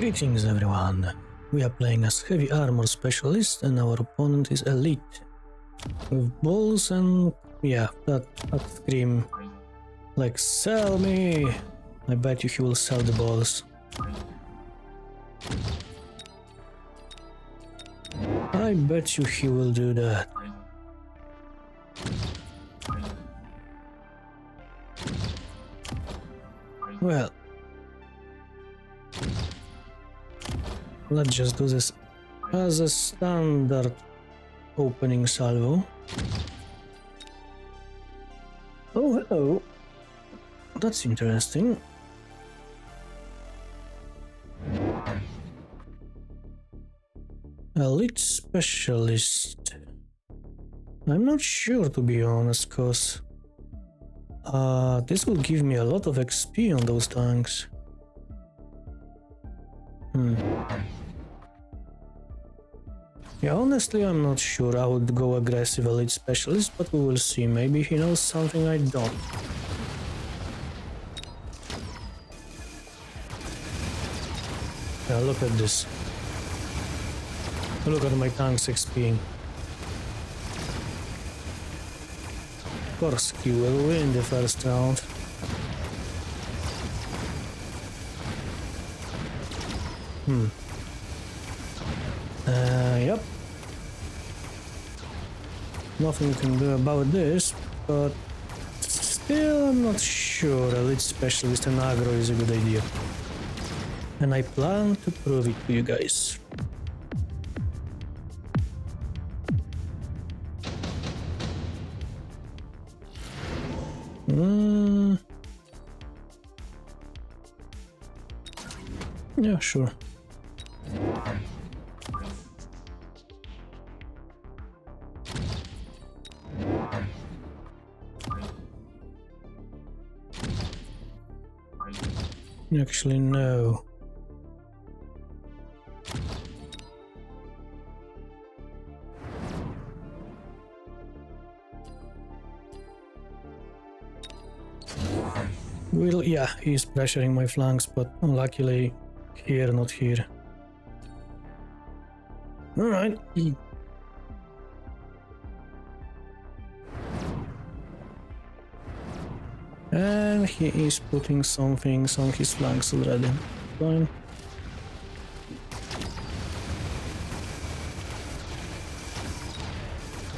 Greetings everyone, we are playing as Heavy Armor Specialist and our opponent is Elite. With balls and yeah, that scream. Like, sell me! I bet you he will sell the balls. I bet you he will do that. Well, let's just do this as a standard opening salvo. Oh, hello. That's interesting. Elite Specialist. I'm not sure, to be honest, cause this will give me a lot of XP on those tanks. Yeah, honestly, I'm not sure. I would go aggressive Elite Specialist, but we will see. Maybe he knows something I don't. Yeah, look at this. Look at my tanks XPing. Of course, he will win the first round. Yep. Nothing we can do about this, but still I'm not sure Elite Specialist and aggro is a good idea. And I plan to prove it to you guys. Yeah, sure. Actually, no. Well, yeah, he's pressuring my flanks, but luckily here, not here. Alright. And he is putting some things on his flanks already. Fine.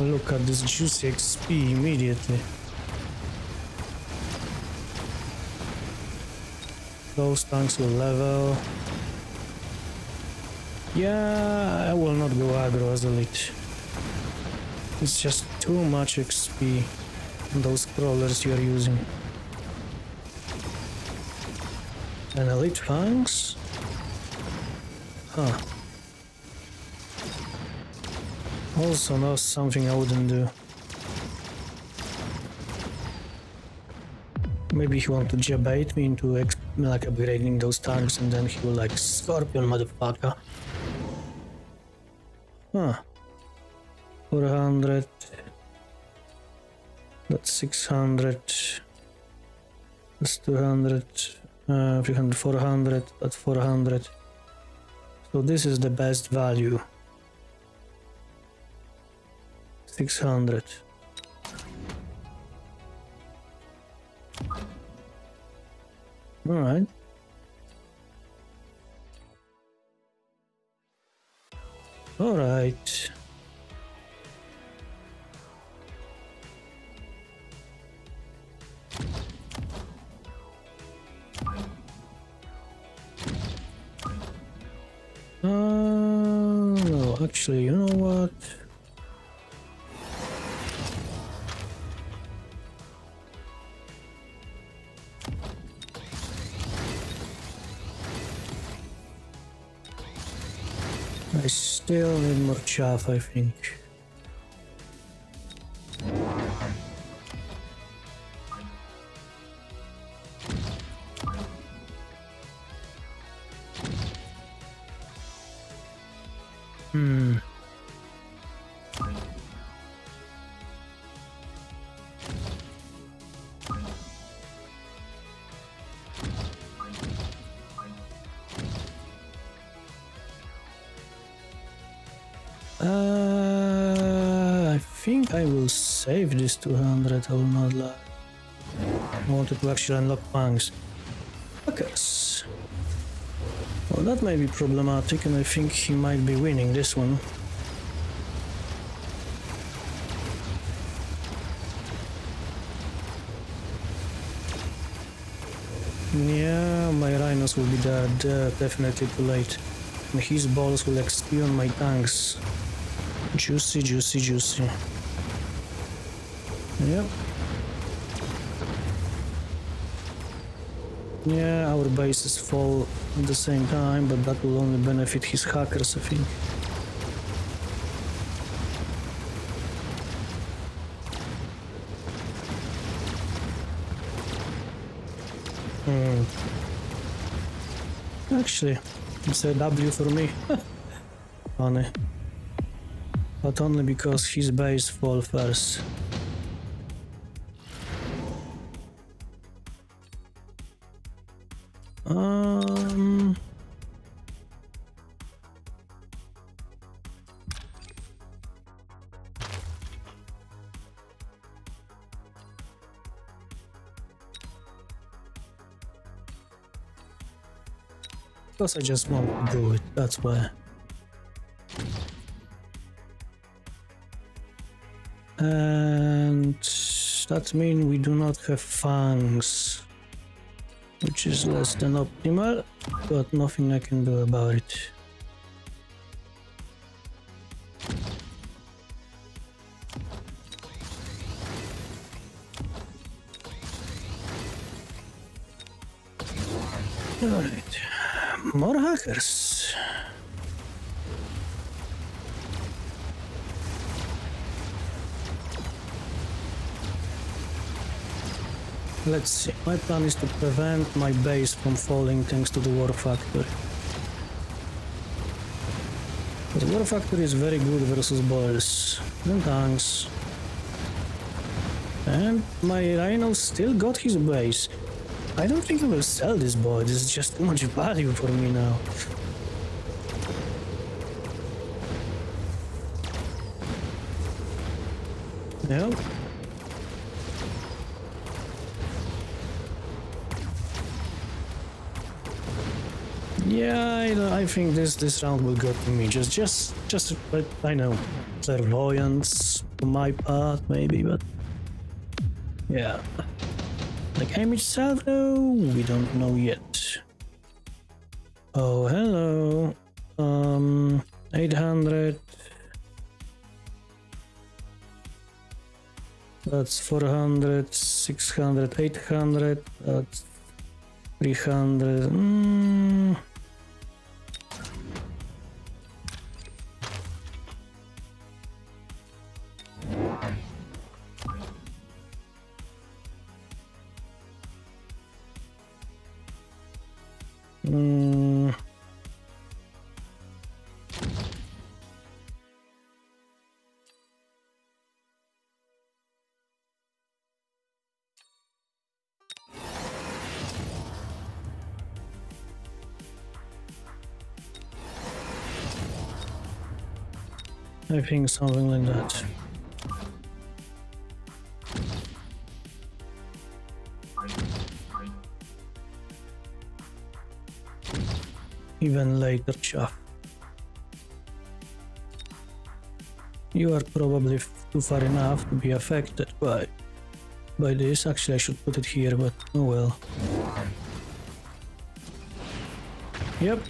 Look at this juicy XP immediately. Those tanks will level. Yeah, I will not go aggro as Elite. It's just too much XP. Those crawlers you are using. And Elite tanks? Huh. Also knows something I wouldn't do. Maybe he wants to jabait me into like upgrading those tanks and then he will like Scorpion motherfucker. Huh. 400. That's 600. That's 200. 300, 400. That's 400. So this is the best value. 600. All right. All right. No, actually, you know what? I still need more chaff, I think. think I will save this 200, I will not lie. I wanted to actually unlock punks. Fuckers. Well, that may be problematic, and I think he might be winning this one. Yeah, my rhinos will be dead, definitely too late. And his balls will XP on my tanks. Juicy, juicy, juicy. Yep. Yeah, our bases fall at the same time, but that will only benefit his hackers, I think. Actually, it's a W for me. Funny. But only because his base fall first. Because I just want to do it, that's why. And that means we do not have fangs, which is less than optimal, but nothing I can do about it. Alright, more hackers. Let's see, my plan is to prevent my base from falling thanks to the War Factory. The War Factory is very good versus balls and tanks. And my Rhino still got his base. I don't think I will sell this boy, this is just too much value for me now. Yep. Yeah, I think this round will go to me. Just, but I know, clairvoyance for my part, maybe, but yeah. The game itself, though, we don't know yet. Oh, hello. 800. That's 400, 600, 800. That's 300. I think something like that. Even later, chaff. You are probably too far enough to be affected by this. Actually, I should put it here, but oh well. Yep.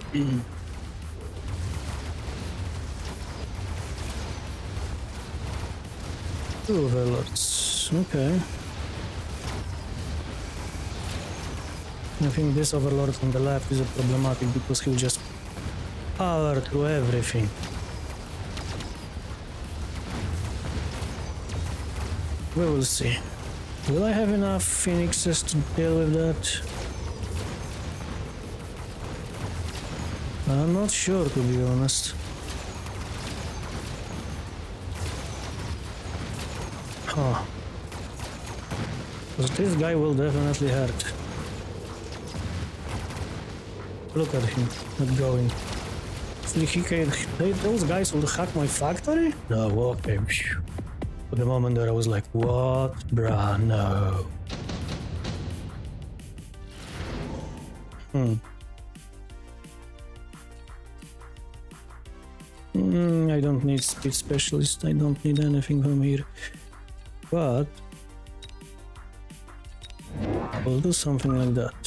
Two overlords, okay. I think this overlord on the left is a problematic because he'll just power through everything. We will see. Will I have enough phoenixes to deal with that? I'm not sure, to be honest. Huh. Because this guy will definitely hurt. Look at him, not going. Those guys will hack my factory? No, okay. for the moment that I was like, what, bruh, no. I don't need speed specialist, I don't need anything from here, but I'll do something like that.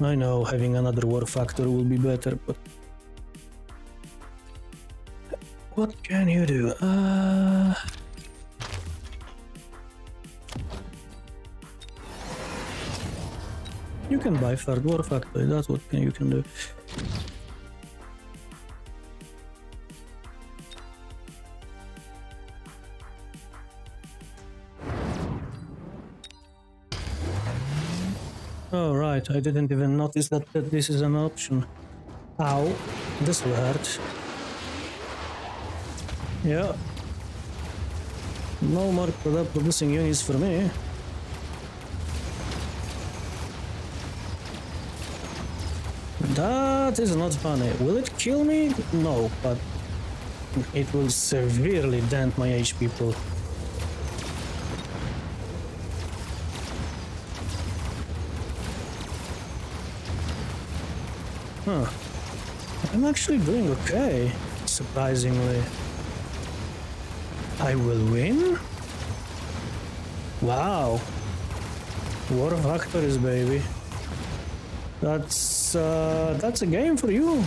I know having another war factor will be better, but what can you do? You can buy third war factory, that's what you can do. Oh right, I didn't even notice that this is an option. Ow, this will hurt. Yeah. No more producing units for me. That is not funny. Will it kill me? No, but it will severely dent my HP pool. Huh. I'm actually doing okay, surprisingly. I will win? Wow. War factories, baby. That's a game for you.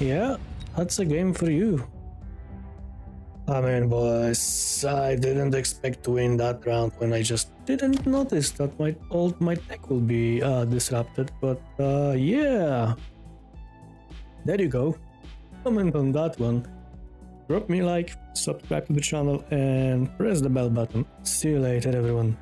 Yeah, that's a game for you. I mean, boys, I didn't expect to win that round when I just didn't notice that my tech will be disrupted, but yeah. There you go. Comment on that one. Drop me a like, subscribe to the channel and press the bell button. See you later, everyone.